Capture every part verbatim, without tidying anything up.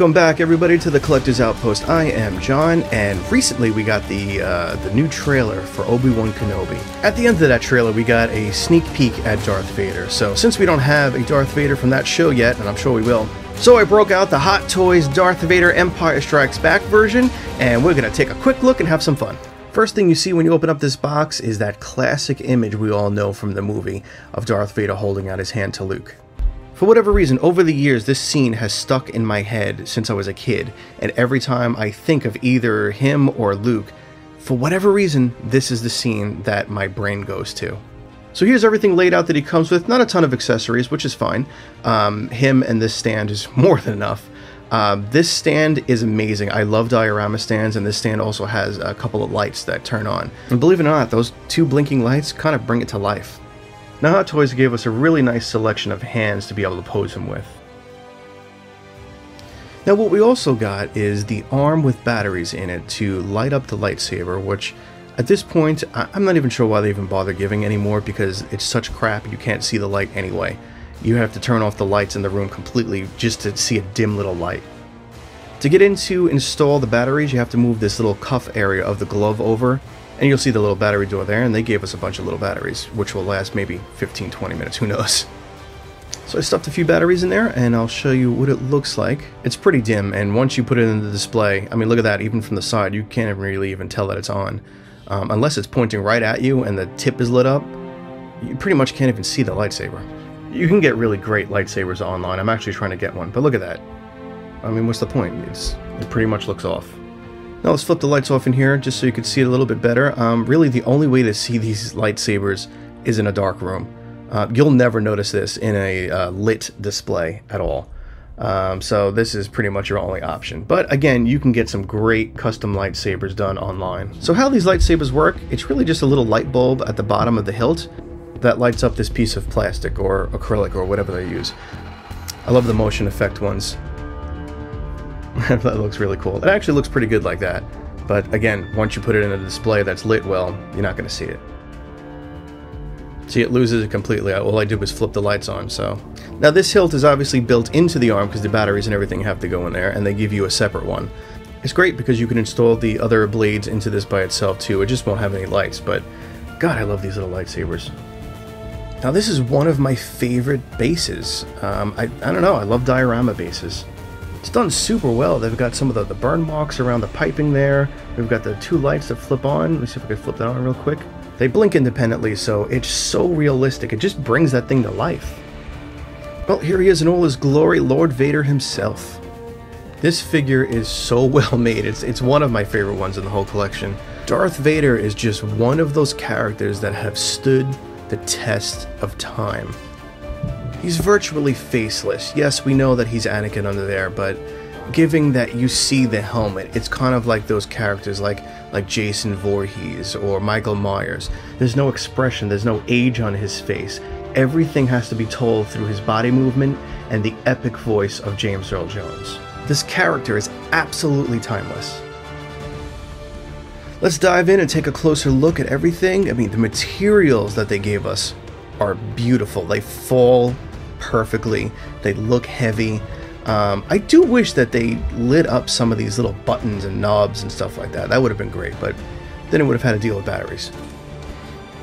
Welcome back, everybody, to The Collectors Outpost. I am John, and recently we got the uh, the new trailer for Obi-Wan Kenobi. At the end of that trailer, we got a sneak peek at Darth Vader. So since we don't have a Darth Vader from that show yet, and I'm sure we will, so I broke out the Hot Toys Darth Vader Empire Strikes Back version, and we're gonna take a quick look and have some fun. First thing you see when you open up this box is that classic image we all know from the movie of Darth Vader holding out his hand to Luke. For whatever reason, over the years, this scene has stuck in my head since I was a kid, and every time I think of either him or Luke, for whatever reason, this is the scene that my brain goes to. So here's everything laid out that he comes with, not a ton of accessories, which is fine. Um, him and this stand is more than enough. Um, this stand is amazing. I love diorama stands, and this stand also has a couple of lights that turn on. And believe it or not, those two blinking lights kind of bring it to life. Now Hot Toys gave us a really nice selection of hands to be able to pose him with. Now what we also got is the arm with batteries in it to light up the lightsaber, which at this point I'm not even sure why they even bother giving anymore, because it's such crap you can't see the light anyway. You have to turn off the lights in the room completely just to see a dim little light. To get in to install the batteries, you have to move this little cuff area of the glove over, and you'll see the little battery door there, and they gave us a bunch of little batteries, which will last maybe fifteen, twenty minutes, who knows. So I stuffed a few batteries in there, and I'll show you what it looks like. It's pretty dim, and once you put it in the display, I mean, look at that, even from the side, you can't really even tell that it's on. Um, unless it's pointing right at you and the tip is lit up, you pretty much can't even see the lightsaber. You can get really great lightsabers online. I'm actually trying to get one, but look at that. I mean, what's the point? It's, it pretty much looks off. Now let's flip the lights off in here just so you can see it a little bit better. Um, really the only way to see these lightsabers is in a dark room. Uh, you'll never notice this in a uh, lit display at all. Um, so this is pretty much your only option. But again, you can get some great custom lightsabers done online. So how these lightsabers work, it's really just a little light bulb at the bottom of the hilt that lights up this piece of plastic or acrylic or whatever they use. I love the motion effect ones. That looks really cool. It actually looks pretty good like that, but again, once you put it in a display that's lit well, you're not going to see it. See, it loses it completely. All I did was flip the lights on, so. Now this hilt is obviously built into the arm because the batteries and everything have to go in there, and they give you a separate one. It's great because you can install the other blades into this by itself too. It just won't have any lights, but God, I love these little lightsabers. Now this is one of my favorite bases. Um, I, I don't know, I love diorama bases. It's done super well. They've got some of the, the burn marks around the piping there. We've got the two lights that flip on. Let me see if I can flip that on real quick. They blink independently, so it's so realistic. It just brings that thing to life. Well, here he is in all his glory, Lord Vader himself. This figure is so well made. It's, it's one of my favorite ones in the whole collection. Darth Vader is just one of those characters that have stood the test of time. He's virtually faceless. Yes, we know that he's Anakin under there, but given that you see the helmet, it's kind of like those characters like, like Jason Voorhees or Michael Myers. There's no expression, there's no age on his face. Everything has to be told through his body movement and the epic voice of James Earl Jones. This character is absolutely timeless. Let's dive in and take a closer look at everything. I mean, the materials that they gave us are beautiful. They fall perfectly. They look heavy. Um, I do wish that they lit up some of these little buttons and knobs and stuff like that. That would have been great, but then it would have had to deal with batteries.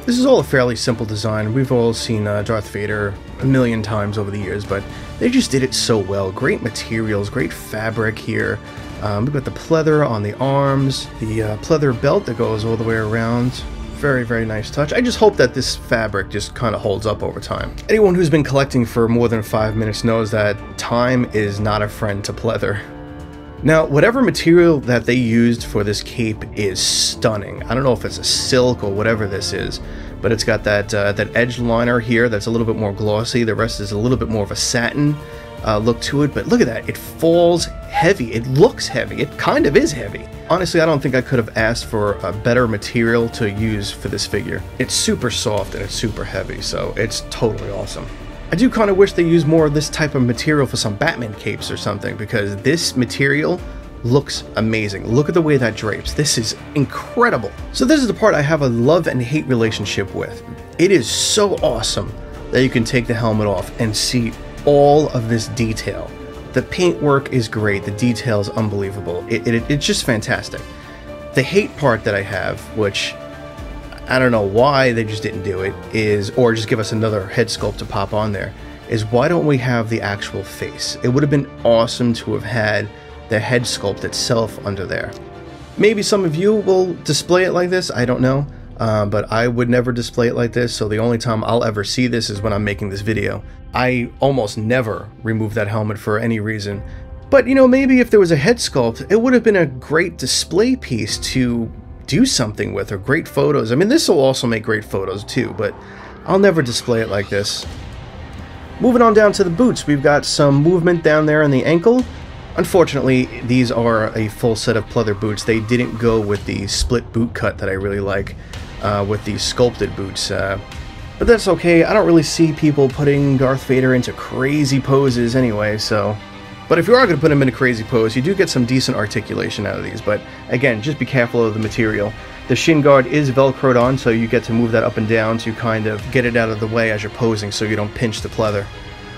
This is all a fairly simple design. We've all seen uh, Darth Vader a million times over the years, but they just did it so well. Great materials, great fabric here. Um, we've got the pleather on the arms, the uh, pleather belt that goes all the way around. Very, very nice touch. I just hope that this fabric just kind of holds up over time. Anyone who's been collecting for more than five minutes knows that time is not a friend to pleather. Now, whatever material that they used for this cape is stunning. I don't know if it's a silk or whatever this is, but it's got that, uh, that edge liner here that's a little bit more glossy. The rest is a little bit more of a satin uh, look to it, but look at that. It falls heavy. It looks heavy. It kind of is heavy. Honestly, I don't think I could have asked for a better material to use for this figure. It's super soft and it's super heavy, so it's totally awesome. I do kind of wish they used more of this type of material for some Batman capes or something, because this material looks amazing. Look at the way that drapes. This is incredible. So this is the part I have a love and hate relationship with. It is so awesome that you can take the helmet off and see all of this detail. The paintwork is great. The detail's unbelievable. It, it, it's just fantastic. The hate part that I have, which I don't know why they just didn't do it, is, or just give us another head sculpt to pop on there, is why don't we have the actual face? It would have been awesome to have had the head sculpt itself under there. Maybe some of you will display it like this, I don't know, uh, but I would never display it like this, so the only time I'll ever see this is when I'm making this video. I almost never remove that helmet for any reason, but you know, maybe if there was a head sculpt, it would have been a great display piece to do something with, or great photos. I mean, this will also make great photos too, but I'll never display it like this. Moving on down to the boots, we've got some movement down there in the ankle. Unfortunately, these are a full set of pleather boots. They didn't go with the split boot cut that I really like uh, with the sculpted boots. Uh, but that's okay. I don't really see people putting Darth Vader into crazy poses anyway, so... But if you are going to put him in a crazy pose, you do get some decent articulation out of these. But again, just be careful of the material. The shin guard is velcroed on, so you get to move that up and down to kind of get it out of the way as you're posing so you don't pinch the pleather.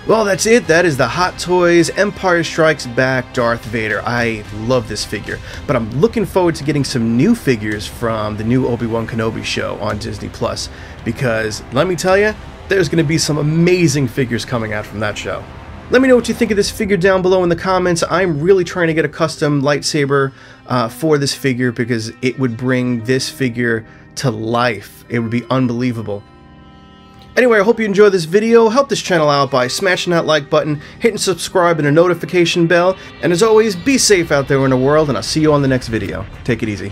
Well, that's it. That is the Hot Toys Empire Strikes Back Darth Vader. I love this figure, but I'm looking forward to getting some new figures from the new Obi-Wan Kenobi show on Disney Plus, because let me tell you, there's going to be some amazing figures coming out from that show. Let me know what you think of this figure down below in the comments. I'm really trying to get a custom lightsaber uh, for this figure, because it would bring this figure to life. It would be unbelievable. Anyway, I hope you enjoyed this video. Help this channel out by smashing that like button, hitting subscribe and a notification bell, and as always, be safe out there in the world, and I'll see you on the next video. Take it easy.